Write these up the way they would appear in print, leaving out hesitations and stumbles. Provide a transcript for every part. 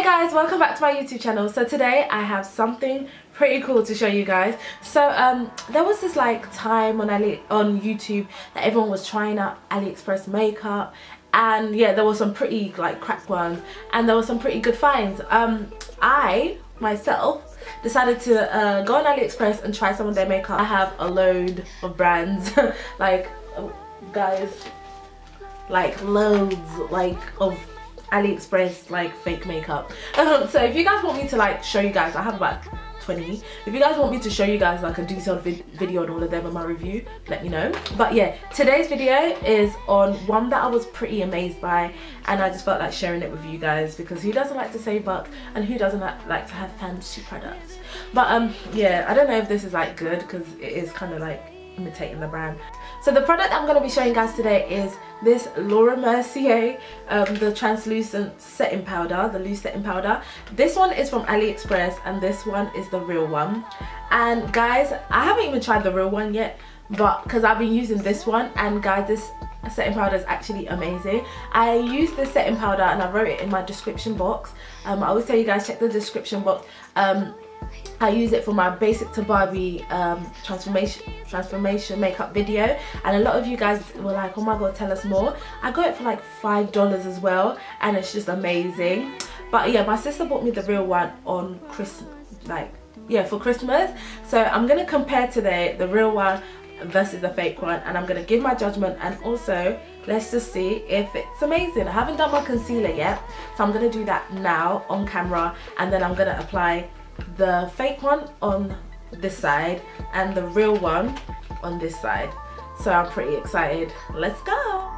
Hey guys, welcome back to my YouTube channel. So today I have something pretty cool to show you guys. So there was this like time on YouTube that everyone was trying out AliExpress makeup, and yeah, there were some pretty like cracked ones and there were some pretty good finds. I myself decided to go on AliExpress and try some of their makeup. I have a load of brands like guys, like loads like of AliExpress like fake makeup. So if you guys want me to like show you guys, I have about 20. If you guys want me to show you guys like a detailed video on all of them in my review, let me know. But yeah, today's video is on one that I was pretty amazed by, and I just felt like sharing it with you guys because who doesn't like to save bucks and who doesn't like to have fancy products? But yeah, I don't know if this is like good because it is kind of like imitating the brand. So the product I'm going to be showing you guys today is this Laura Mercier, the translucent setting powder, the loose setting powder. This one is from AliExpress and this one is the real one. And guys, I haven't even tried the real one yet, but because I've been using this one, and guys, this setting powder is actually amazing. I used this setting powder and I wrote it in my description box. I always tell you guys, check the description box. I use it for my basic to Barbie transformation makeup video, and a lot of you guys were like, oh my god, tell us more. I got it for like $5 as well, and it's just amazing. But yeah, my sister bought me the real one on Christmas, like yeah, for Christmas. So I'm gonna compare today the real one versus the fake one, and I'm gonna give my judgment, and also let's just see if it's amazing. I haven't done my concealer yet, so I'm gonna do that now on camera, and then I'm gonna apply the fake one on this side and the real one on this side. So I'm pretty excited. Let's go.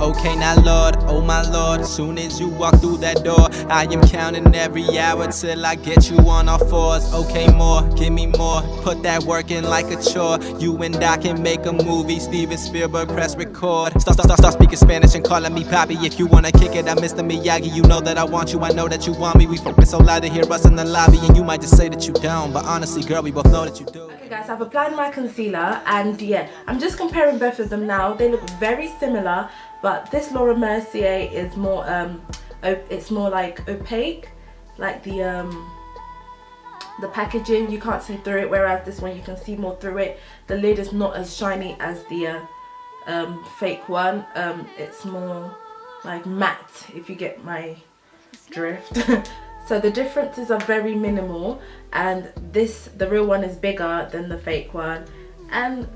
Okay now Lord, oh my Lord, soon as you walk through that door, I am counting every hour till I get you on all fours. Okay more, give me more, put that work in like a chore. You and I can make a movie, Steven Spielberg, press record. Start speaking Spanish and calling me Papi. If you wanna kick it, I'm Mr. Miyagi. You know that I want you, I know that you want me. We fucking so loud to hear us in the lobby, and you might just say that you don't, but honestly girl, we both know that you do. Guys, I've applied my concealer, and yeah, I'm just comparing both of them now. They look very similar, but this Laura Mercier is more it's more like opaque, like the packaging, you can't see through it, whereas this one you can see more through it. The lid is not as shiny as the fake one. It's more like matte, if you get my drift. So the differences are very minimal, and this, the real one is bigger than the fake one, and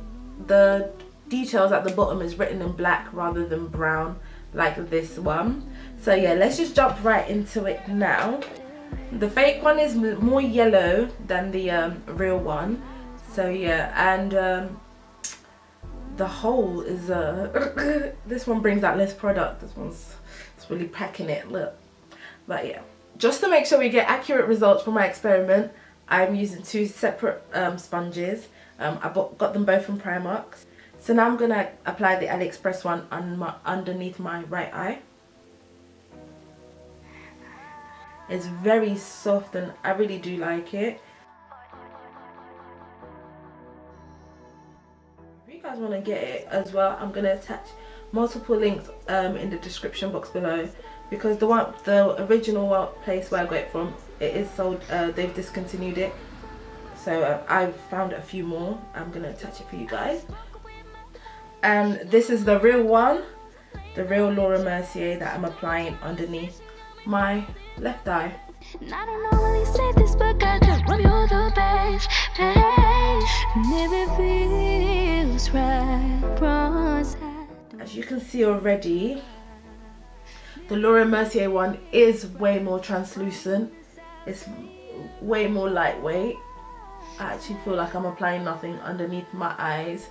the details at the bottom is written in black rather than brown like this one. So yeah, let's just jump right into it now. The fake one is more yellow than the real one. So yeah, and the whole is this one brings out less product. This one's, it's really packing it, look. But yeah, just to make sure we get accurate results from my experiment, I'm using two separate sponges. I got them both from Primark. So now I'm going to apply the AliExpress one on underneath my right eye. It's very soft and I really do like it. If you guys want to get it as well, I'm going to attach multiple links in the description box below, because the original place where I got it from, it is sold, they've discontinued it. So I've found a few more, I'm going to attach it for you guys. And this is the real one, the real Laura Mercier that I'm applying underneath my left eye. I don't normally say this, but I could rub you the base, it feels right. As you can see already, the Laura Mercier one is way more translucent. It's way more lightweight. I actually feel like I'm applying nothing underneath my eyes.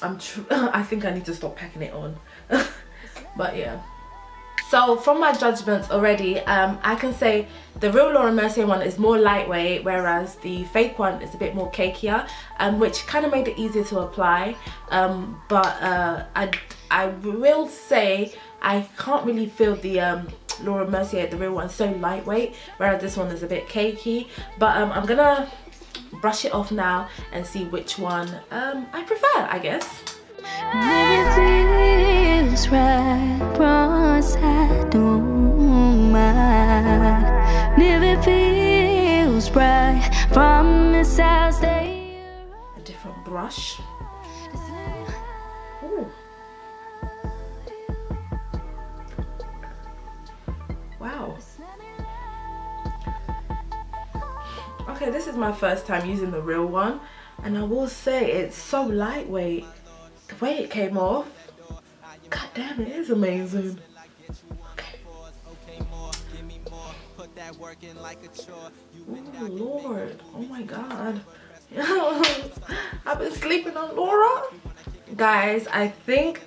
I think I need to stop packing it on. But yeah, so from my judgments already, I can say the real Laura Mercier one is more lightweight, whereas the fake one is a bit more cakier, which kind of made it easier to apply. But I will say I can't really feel the Laura Mercier, the real one, so lightweight, whereas this one is a bit cakey. But I'm gonna brush it off now and see which one I prefer, I guess. Maybe it feels right, I don't mind. bright. Promise I'll stay. A different brush. Ooh. Wow. Okay, this is my first time using the real one, and I will say it's so lightweight. The way it came off, god damn, it is amazing. Oh Lord, oh my god. I've been sleeping on Laura. Guys, I think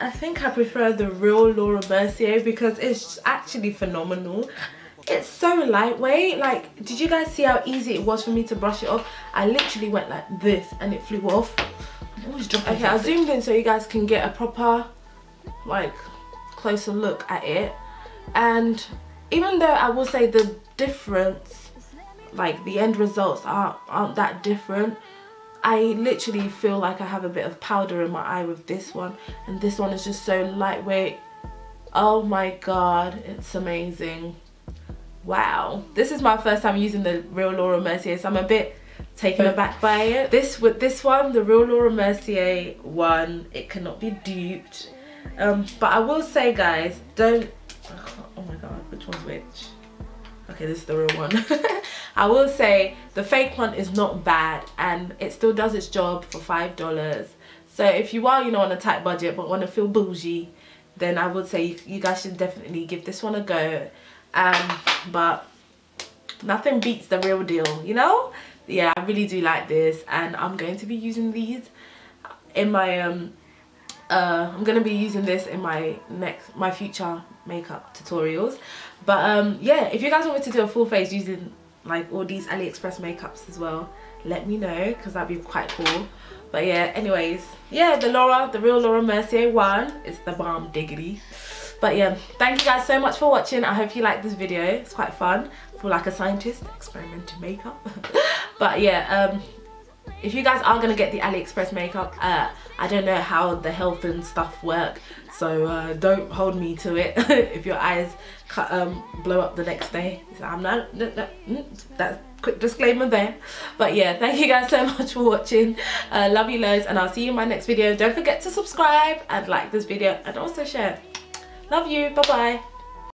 I prefer the real Laura Mercier because it's actually phenomenal. It's so lightweight. Like, did you guys see how easy it was for me to brush it off? I literally went like this and it flew off. Okay, I zoomed in so you guys can get a proper, like, closer look at it. And even though I will say the difference, like the end results aren't that different, I literally feel like I have a bit of powder in my eye with this one, and this one is just so lightweight. Oh my god, it's amazing. Wow. This is my first time using the real Laura Mercier, so I'm a bit taken aback by it. With this one, the real Laura Mercier one, it cannot be duped. But I will say, guys, don't... oh my god, which one's which? Okay, this is the real one. I will say the fake one is not bad, and it still does its job for $5. So if you are, you know, on a tight budget but want to feel bougie, then I would say you guys should definitely give this one a go. But nothing beats the real deal, you know? Yeah, I really do like this, and I'm going to be using these in my I'm gonna be using this in my future makeup tutorials. But yeah, if you guys want me to do a full face using like all these AliExpress makeups as well, let me know, because that'd be quite cool. But yeah, anyways, yeah, the real Laura Mercier one is the bomb diggity. But yeah, thank you guys so much for watching. I hope you liked this video. It's quite fun. I feel like a scientist experimenting makeup. But yeah, if you guys are gonna get the AliExpress makeup, I don't know how the health and stuff work, so don't hold me to it. If your eyes blow up the next day, so I'm not. That's quick disclaimer there. But yeah, thank you guys so much for watching. Love you loads, and I'll see you in my next video. Don't forget to subscribe and like this video, and also share. Love you. Bye bye.